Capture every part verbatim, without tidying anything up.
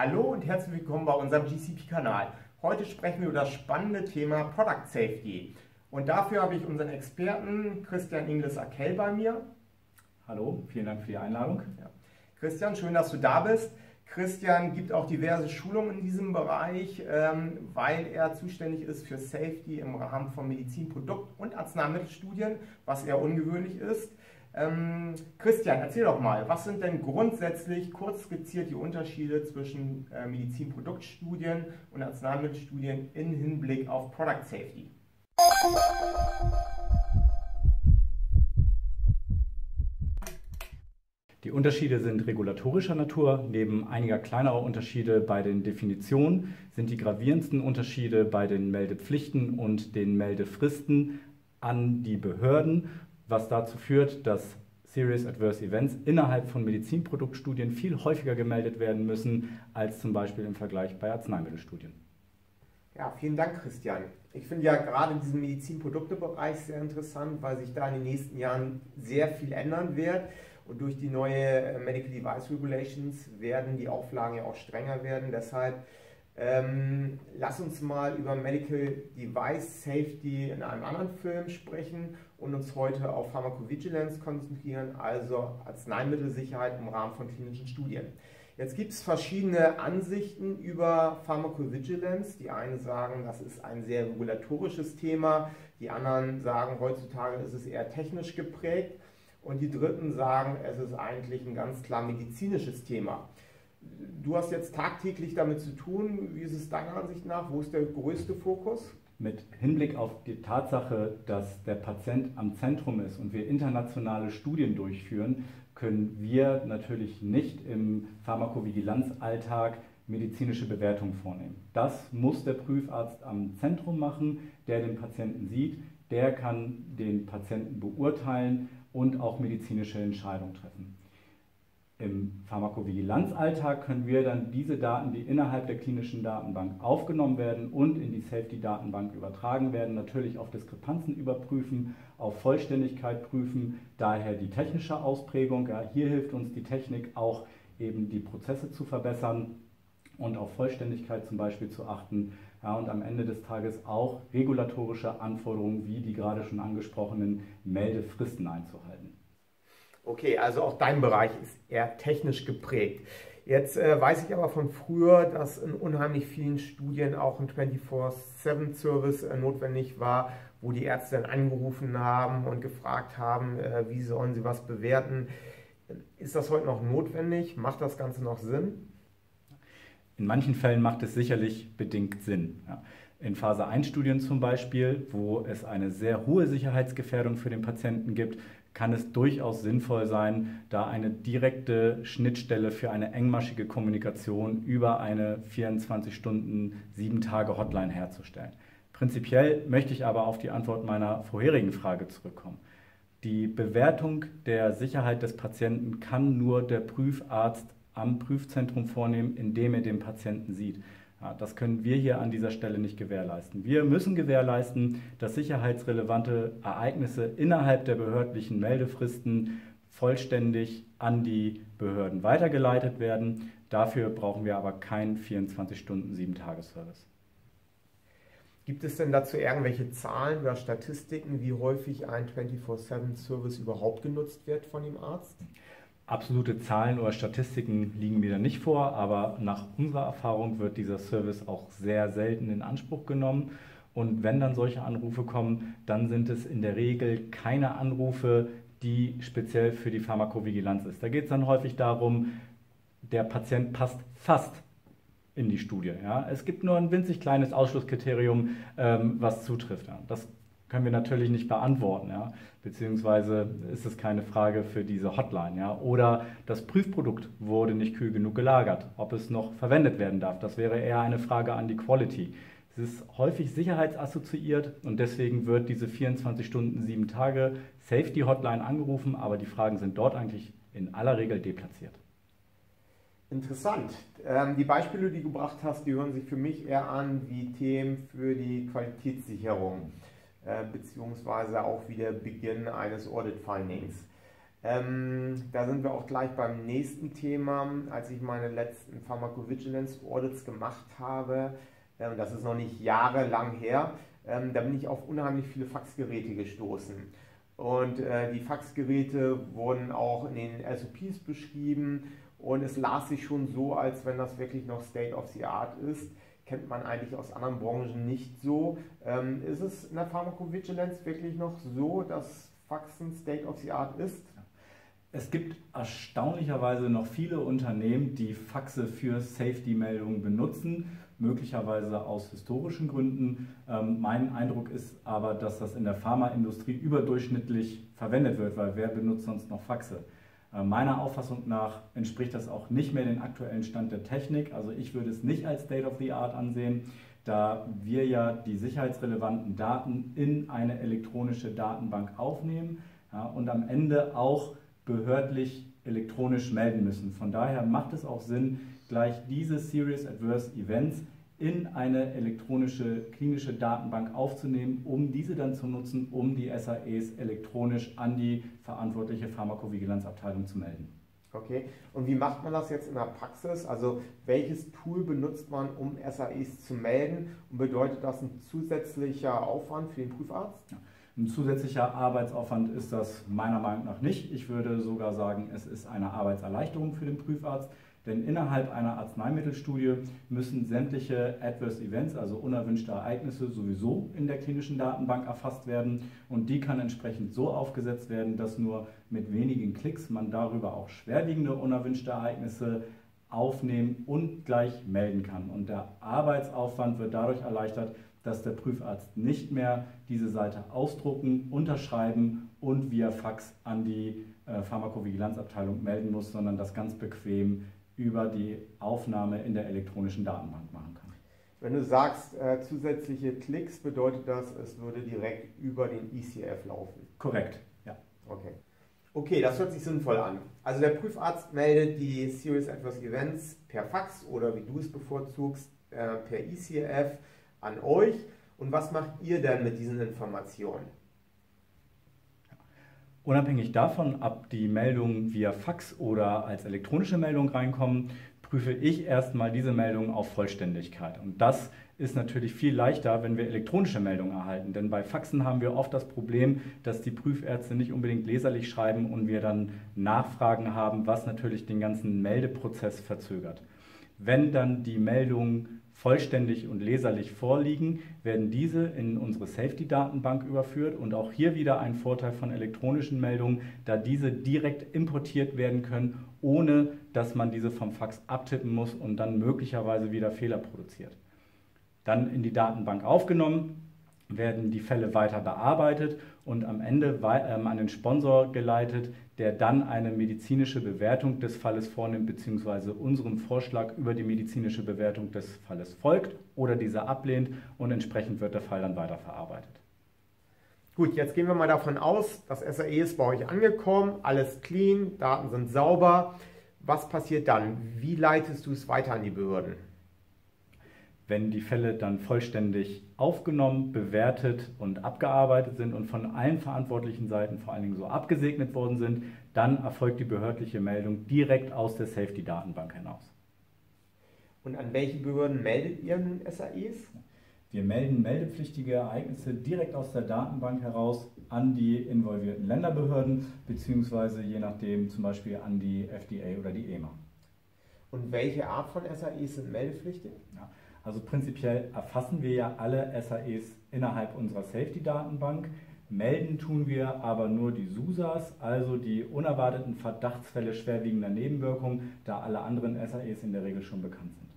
Hallo und herzlich willkommen bei unserem G C P-Kanal. Heute sprechen wir über das spannende Thema Product Safety. Und dafür habe ich unseren Experten Christian Ingliss-Arkell bei mir. Hallo, vielen Dank für die Einladung. Ja. Christian, schön, dass du da bist. Christian gibt auch diverse Schulungen in diesem Bereich, weil er zuständig ist für Safety im Rahmen von Medizinprodukt- und Arzneimittelstudien, was eher ungewöhnlich ist. Christian, erzähl doch mal, was sind denn grundsätzlich kurz skizziert die Unterschiede zwischen Medizinproduktstudien und Arzneimittelstudien im Hinblick auf Product Safety? Die Unterschiede sind regulatorischer Natur. Neben einiger kleinerer Unterschiede bei den Definitionen sind die gravierendsten Unterschiede bei den Meldepflichten und den Meldefristen an die Behörden, was dazu führt, dass Serious Adverse Events innerhalb von Medizinproduktstudien viel häufiger gemeldet werden müssen als zum Beispiel im Vergleich bei Arzneimittelstudien. Ja, vielen Dank, Christian. Ich finde ja gerade in diesem Medizinproduktebereich sehr interessant, weil sich da in den nächsten Jahren sehr viel ändern wird. Und durch die neue Medical Device Regulations werden die Auflagen ja auch strenger werden. Deshalb ähm, lass uns mal über Medical Device Safety in einem anderen Film sprechen und uns heute auf Pharmakovigilanz konzentrieren, also Arzneimittelsicherheit im Rahmen von klinischen Studien. Jetzt gibt es verschiedene Ansichten über Pharmakovigilanz. Die einen sagen, das ist ein sehr regulatorisches Thema. Die anderen sagen, heutzutage ist es eher technisch geprägt. Und die Dritten sagen, es ist eigentlich ein ganz klar medizinisches Thema. Du hast jetzt tagtäglich damit zu tun. Wie ist es deiner Ansicht nach? Wo ist der größte Fokus? Mit Hinblick auf die Tatsache, dass der Patient am Zentrum ist und wir internationale Studien durchführen, können wir natürlich nicht im Pharmakovigilanzalltag medizinische Bewertung vornehmen. Das muss der Prüfarzt am Zentrum machen, der den Patienten sieht, der kann den Patienten beurteilen und auch medizinische Entscheidungen treffen. Im Pharmakovigilanzalltag können wir dann diese Daten, die innerhalb der klinischen Datenbank aufgenommen werden und in die Safety-Datenbank übertragen werden, natürlich auf Diskrepanzen überprüfen, auf Vollständigkeit prüfen, daher die technische Ausprägung. Ja, hier hilft uns die Technik auch eben die Prozesse zu verbessern und auf Vollständigkeit zum Beispiel zu achten. Ja, und am Ende des Tages auch regulatorische Anforderungen wie die gerade schon angesprochenen Meldefristen einzuhalten. Okay, also auch dein Bereich ist eher technisch geprägt. Jetzt äh, weiß ich aber von früher, dass in unheimlich vielen Studien auch ein vierundzwanzig sieben Service äh, notwendig war, wo die Ärzte dann angerufen haben und gefragt haben, äh, wie sollen sie was bewerten. Ist das heute noch notwendig? Macht das Ganze noch Sinn? In manchen Fällen macht es sicherlich bedingt Sinn. Ja. In Phase eins Studien zum Beispiel, wo es eine sehr hohe Sicherheitsgefährdung für den Patienten gibt, kann es durchaus sinnvoll sein, da eine direkte Schnittstelle für eine engmaschige Kommunikation über eine vierundzwanzig Stunden, sieben Tage Hotline herzustellen. Prinzipiell möchte ich aber auf die Antwort meiner vorherigen Frage zurückkommen. Die Bewertung der Sicherheit des Patienten kann nur der Prüfarzt am Prüfzentrum vornehmen, indem er den Patienten sieht. Ja, das können wir hier an dieser Stelle nicht gewährleisten. Wir müssen gewährleisten, dass sicherheitsrelevante Ereignisse innerhalb der behördlichen Meldefristen vollständig an die Behörden weitergeleitet werden. Dafür brauchen wir aber keinen vierundzwanzig Stunden, sieben Tage Service. Gibt es denn dazu irgendwelche Zahlen oder Statistiken, wie häufig ein vierundzwanzig sieben Service überhaupt genutzt wird von dem Arzt? Absolute Zahlen oder Statistiken liegen mir da nicht vor, aber nach unserer Erfahrung wird dieser Service auch sehr selten in Anspruch genommen. Und wenn dann solche Anrufe kommen, dann sind es in der Regel keine Anrufe, die speziell für die Pharmakovigilanz ist. Da geht es dann häufig darum, der Patient passt fast in die Studie. Ja? Es gibt nur ein winzig kleines Ausschlusskriterium, ähm, was zutrifft. Ja? Das können wir natürlich nicht beantworten, ja? Beziehungsweise ist es keine Frage für diese Hotline. Ja? Oder das Prüfprodukt wurde nicht kühl genug gelagert, ob es noch verwendet werden darf. Das wäre eher eine Frage an die Quality. Es ist häufig sicherheitsassoziiert und deswegen wird diese vierundzwanzig Stunden, sieben Tage Safety Hotline angerufen, aber die Fragen sind dort eigentlich in aller Regel deplatziert. Interessant. Die Beispiele, die du gebracht hast, die hören sich für mich eher an wie Themen für die Qualitätssicherung, beziehungsweise auch wieder Beginn eines Audit-Findings. Ähm, da sind wir auch gleich beim nächsten Thema. Als ich meine letzten Pharmakovigilanz Audits gemacht habe, ähm, das ist noch nicht jahrelang her, ähm, da bin ich auf unheimlich viele Faxgeräte gestoßen. Und äh, die Faxgeräte wurden auch in den S O Ps beschrieben und es las sich schon so, als wenn das wirklich noch State of the Art ist. Kennt man eigentlich aus anderen Branchen nicht so. Ähm, ist es in der Pharmakovigilanz wirklich noch so, dass Faxen State of the Art ist? Es gibt erstaunlicherweise noch viele Unternehmen, die Faxe für Safety-Meldungen benutzen, möglicherweise aus historischen Gründen. Ähm, mein Eindruck ist aber, dass das in der Pharmaindustrie überdurchschnittlich verwendet wird, weil wer benutzt sonst noch Faxe? Äh, meiner Auffassung nach entspricht das auch nicht mehr dem aktuellen Stand der Technik. Also ich würde es nicht als State of the Art ansehen, da wir ja die sicherheitsrelevanten Daten in eine elektronische Datenbank aufnehmen, ja, und am Ende auch behördlich elektronisch melden müssen. Von daher macht es auch Sinn, gleich diese Serious Adverse Events in eine elektronische klinische Datenbank aufzunehmen, um diese dann zu nutzen, um die S A Es elektronisch an die verantwortliche Pharmakovigilanzabteilung zu melden. Okay, und wie macht man das jetzt in der Praxis? Also welches Tool benutzt man, um S A Es zu melden? Und bedeutet das ein zusätzlicher Aufwand für den Prüfarzt? Ja. Ein zusätzlicher Arbeitsaufwand ist das meiner Meinung nach nicht. Ich würde sogar sagen, es ist eine Arbeitserleichterung für den Prüfarzt, denn innerhalb einer Arzneimittelstudie müssen sämtliche Adverse Events, also unerwünschte Ereignisse, sowieso in der klinischen Datenbank erfasst werden und die kann entsprechend so aufgesetzt werden, dass nur mit wenigen Klicks man darüber auch schwerwiegende unerwünschte Ereignisse aufnehmen und gleich melden kann. Und der Arbeitsaufwand wird dadurch erleichtert, dass der Prüfarzt nicht mehr diese Seite ausdrucken, unterschreiben und via Fax an die äh, Pharmakovigilanzabteilung melden muss, sondern das ganz bequem über die Aufnahme in der elektronischen Datenbank machen kann. Wenn du sagst, äh, zusätzliche Klicks, bedeutet das, es würde direkt über den E C F laufen? Korrekt, ja. Okay. Okay, das hört sich sinnvoll an. Also der Prüfarzt meldet die Serious Adverse Events per Fax oder wie du es bevorzugst, äh, per E C F an euch. Und was macht ihr denn mit diesen Informationen? Unabhängig davon, ob die Meldungen via Fax oder als elektronische Meldung reinkommen, prüfe ich erstmal diese Meldungen auf Vollständigkeit. Und das ist natürlich viel leichter, wenn wir elektronische Meldungen erhalten. Denn bei Faxen haben wir oft das Problem, dass die Prüfärzte nicht unbedingt leserlich schreiben und wir dann Nachfragen haben, was natürlich den ganzen Meldeprozess verzögert. Wenn dann die Meldungen vollständig und leserlich vorliegen, werden diese in unsere Safety-Datenbank überführt und auch hier wieder ein Vorteil von elektronischen Meldungen, da diese direkt importiert werden können, ohne dass man diese vom Fax abtippen muss und dann möglicherweise wieder Fehler produziert. Dann in die Datenbank aufgenommen, werden die Fälle weiter bearbeitet und am Ende an den Sponsor geleitet, der dann eine medizinische Bewertung des Falles vornimmt bzw. unserem Vorschlag über die medizinische Bewertung des Falles folgt oder dieser ablehnt und entsprechend wird der Fall dann weiterverarbeitet. Gut, jetzt gehen wir mal davon aus, das S A E ist bei euch angekommen, alles clean, Daten sind sauber. Was passiert dann? Wie leitest du es weiter an die Behörden? Wenn die Fälle dann vollständig aufgenommen, bewertet und abgearbeitet sind und von allen verantwortlichen Seiten vor allen Dingen so abgesegnet worden sind, dann erfolgt die behördliche Meldung direkt aus der Safety-Datenbank hinaus. Und an welche Behörden meldet ihr nun S A Es? Wir melden meldepflichtige Ereignisse direkt aus der Datenbank heraus an die involvierten Länderbehörden beziehungsweise je nachdem zum Beispiel an die F D A oder die E M A. Und welche Art von S A Es sind meldepflichtig? Ja. Also prinzipiell erfassen wir ja alle S A Es innerhalb unserer Safety-Datenbank. Melden tun wir aber nur die S U S As, also die unerwarteten Verdachtsfälle schwerwiegender Nebenwirkungen, da alle anderen S A Es in der Regel schon bekannt sind.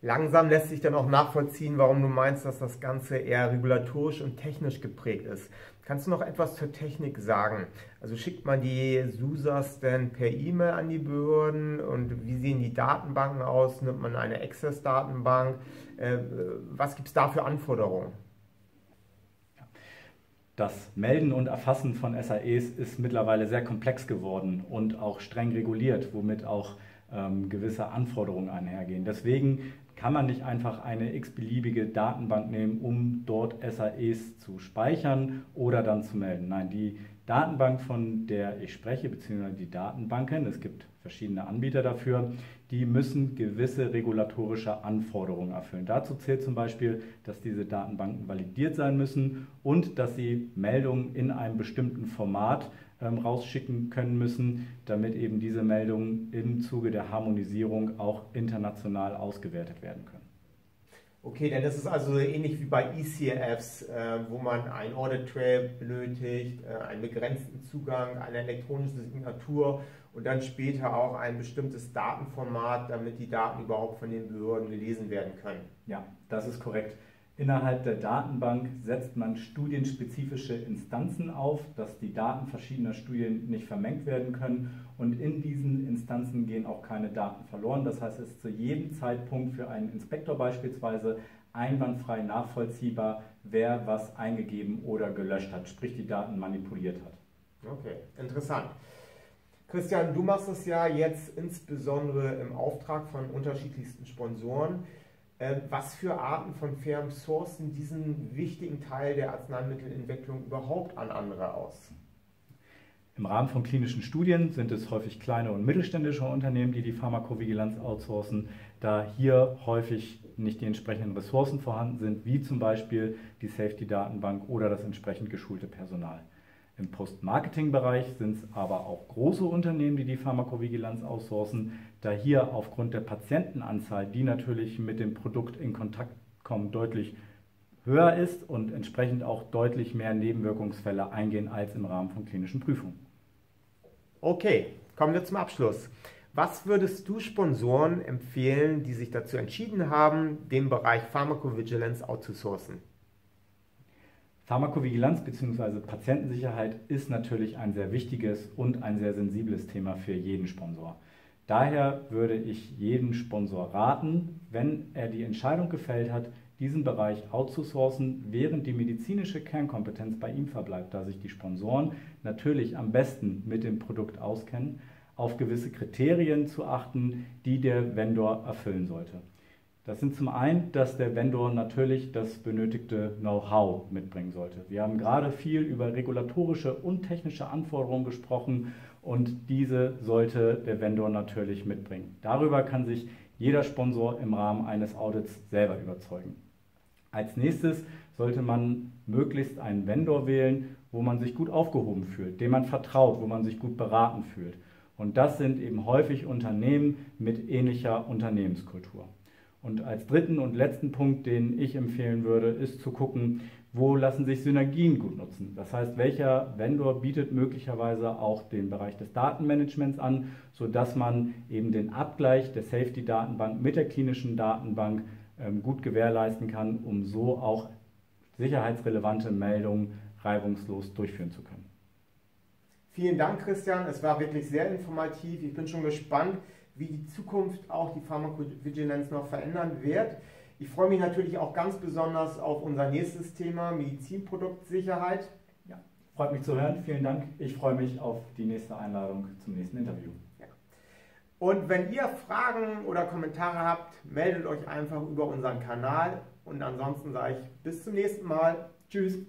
Langsam lässt sich dann auch nachvollziehen, warum du meinst, dass das Ganze eher regulatorisch und technisch geprägt ist. Kannst du noch etwas zur Technik sagen? Also schickt man die S U S As denn per E-Mail an die Behörden und wie sehen die Datenbanken aus? Nimmt man eine Access-Datenbank? Was gibt es da für Anforderungen? Das Melden und Erfassen von S A Es ist mittlerweile sehr komplex geworden und auch streng reguliert, womit auch ähm, gewisse Anforderungen einhergehen. Deswegen kann man nicht einfach eine x-beliebige Datenbank nehmen, um dort S A Es zu speichern oder dann zu melden. Nein, die Datenbank, von der ich spreche, beziehungsweise die Datenbanken, es gibt verschiedene Anbieter dafür, die müssen gewisse regulatorische Anforderungen erfüllen. Dazu zählt zum Beispiel, dass diese Datenbanken validiert sein müssen und dass sie Meldungen in einem bestimmten Format ähm, rausschicken können müssen, damit eben diese Meldungen im Zuge der Harmonisierung auch international ausgewertet werden können. Okay, denn das ist also ähnlich wie bei E C R Fs, äh, wo man einen Audit Trail benötigt, äh, einen begrenzten Zugang, eine elektronische Signatur und dann später auch ein bestimmtes Datenformat, damit die Daten überhaupt von den Behörden gelesen werden können. Ja, das ist korrekt. Innerhalb der Datenbank setzt man studienspezifische Instanzen auf, dass die Daten verschiedener Studien nicht vermengt werden können. Und in diesen Instanzen gehen auch keine Daten verloren. Das heißt, es ist zu jedem Zeitpunkt für einen Inspektor beispielsweise einwandfrei nachvollziehbar, wer was eingegeben oder gelöscht hat, sprich die Daten manipuliert hat. Okay, interessant. Christian, du machst es ja jetzt insbesondere im Auftrag von unterschiedlichsten Sponsoren. Was für Arten von fairen Sourcen diesen wichtigen Teil der Arzneimittelentwicklung überhaupt an andere aus? Im Rahmen von klinischen Studien sind es häufig kleine und mittelständische Unternehmen, die die Pharmakovigilanz outsourcen, da hier häufig nicht die entsprechenden Ressourcen vorhanden sind, wie zum Beispiel die Safety-Datenbank oder das entsprechend geschulte Personal. Im Post-Marketing-Bereich sind es aber auch große Unternehmen, die die Pharmakovigilanz outsourcen, da hier aufgrund der Patientenanzahl, die natürlich mit dem Produkt in Kontakt kommen, deutlich höher ist und entsprechend auch deutlich mehr Nebenwirkungsfälle eingehen als im Rahmen von klinischen Prüfungen. Okay, kommen wir zum Abschluss. Was würdest du Sponsoren empfehlen, die sich dazu entschieden haben, den Bereich Pharmakovigilanz outzusourcen? Pharmakovigilanz bzw. Patientensicherheit ist natürlich ein sehr wichtiges und ein sehr sensibles Thema für jeden Sponsor. Daher würde ich jedem Sponsor raten, wenn er die Entscheidung gefällt hat, diesen Bereich outzusourcen, während die medizinische Kernkompetenz bei ihm verbleibt, da sich die Sponsoren natürlich am besten mit dem Produkt auskennen, auf gewisse Kriterien zu achten, die der Vendor erfüllen sollte. Das sind zum einen, dass der Vendor natürlich das benötigte Know-how mitbringen sollte. Wir haben gerade viel über regulatorische und technische Anforderungen gesprochen und diese sollte der Vendor natürlich mitbringen. Darüber kann sich jeder Sponsor im Rahmen eines Audits selber überzeugen. Als nächstes sollte man möglichst einen Vendor wählen, wo man sich gut aufgehoben fühlt, dem man vertraut, wo man sich gut beraten fühlt. Und das sind eben häufig Unternehmen mit ähnlicher Unternehmenskultur. Und als dritten und letzten Punkt, den ich empfehlen würde, ist zu gucken, wo lassen sich Synergien gut nutzen. Das heißt, welcher Vendor bietet möglicherweise auch den Bereich des Datenmanagements an, sodass man eben den Abgleich der Safety-Datenbank mit der klinischen Datenbank gut gewährleisten kann, um so auch sicherheitsrelevante Meldungen reibungslos durchführen zu können. Vielen Dank, Christian. Es war wirklich sehr informativ. Ich bin schon gespannt, wie die Zukunft auch die Pharmakovigilanz noch verändern wird. Ich freue mich natürlich auch ganz besonders auf unser nächstes Thema, Medizinproduktsicherheit. Ja, freut mich zu hören, vielen Dank. Ich freue mich auf die nächste Einladung zum nächsten Interview. Ja. Und wenn ihr Fragen oder Kommentare habt, meldet euch einfach über unseren Kanal. Und ansonsten sage ich bis zum nächsten Mal. Tschüss.